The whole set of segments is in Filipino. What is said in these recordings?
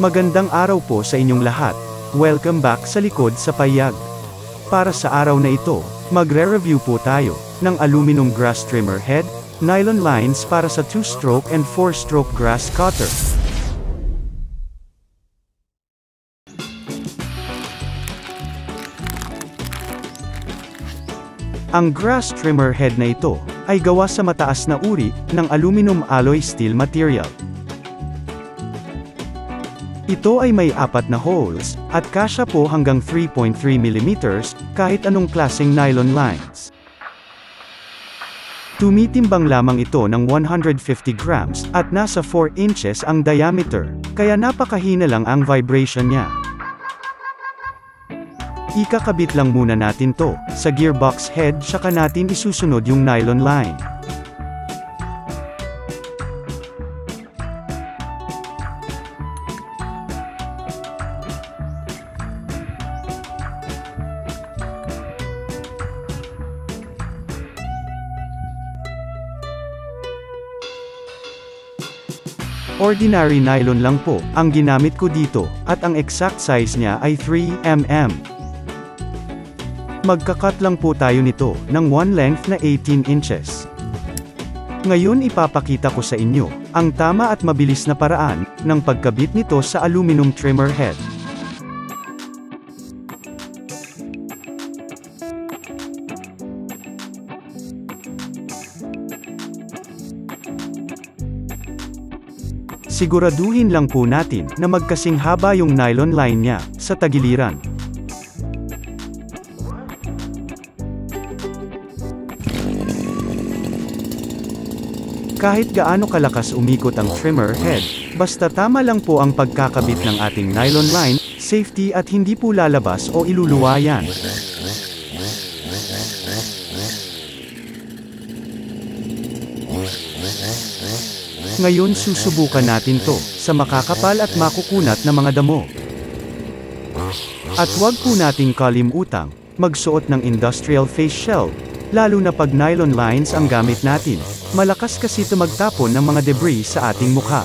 Magandang araw po sa inyong lahat. Welcome back sa Likod sa Payag. Para sa araw na ito, magre-review po tayo ng Aluminum Grass Trimmer Head, Nylon Lines para sa 2-stroke and 4-stroke grass cutter. Ang grass trimmer head na ito ay gawa sa mataas na uri ng aluminum alloy steel material. Ito ay may apat na holes, at kasya po hanggang 3.3 mm kahit anong klaseng nylon lines. Tumitimbang lamang ito ng 150 grams at nasa 4 inches ang diameter, kaya napakahina lang ang vibration niya. Ikakabit lang muna natin to sa gearbox head, saka natin isusunod yung nylon line. Ordinary nylon lang po ang ginamit ko dito, at ang exact size niya ay 3 mm. Magkakat lang po tayo nito ng one length na 18 inches. Ngayon ipapakita ko sa inyo ang tama at mabilis na paraan ng pagkabit nito sa aluminum trimmer head. Siguraduhin lang po natin na magkasing haba yung nylon line niya sa tagiliran. Kahit gaano kalakas umikot ang trimmer head, basta tama lang po ang pagkakabit ng ating nylon line, safety at hindi po lalabas o iluluwayan. Ngayon susubukan natin to sa makakapal at makukunat na mga damo. At huwag po nating kalimutang magsuot ng industrial face shell, lalo na pag nylon lines ang gamit natin. Malakas kasi ito magtapon ng mga debris sa ating mukha.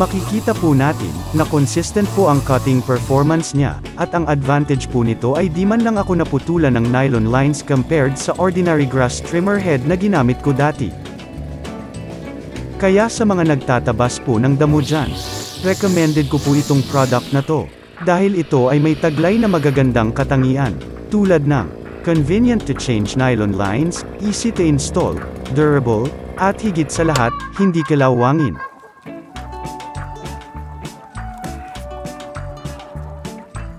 Makikita po natin na consistent po ang cutting performance niya, at ang advantage po nito ay di man lang ako naputulan ng nylon lines compared sa ordinary grass trimmer head na ginamit ko dati. Kaya sa mga nagtatabas po ng damo dyan, recommended ko po itong product na to, dahil ito ay may taglay na magagandang katangian, tulad ng convenient to change nylon lines, easy to install, durable, at higit sa lahat, hindi kalawangin.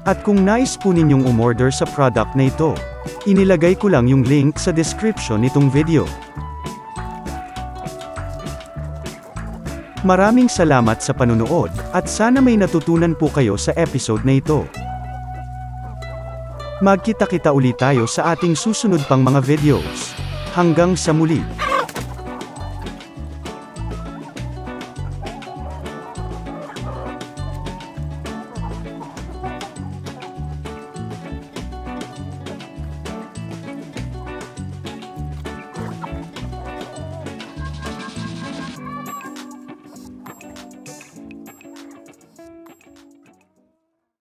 At kung nais po ninyong umorder sa product na ito, inilagay ko lang yung link sa description nitong video. Maraming salamat sa panunood, at sana may natutunan po kayo sa episode na ito. Magkita-kita ulit tayo sa ating susunod pang mga videos. Hanggang sa muli!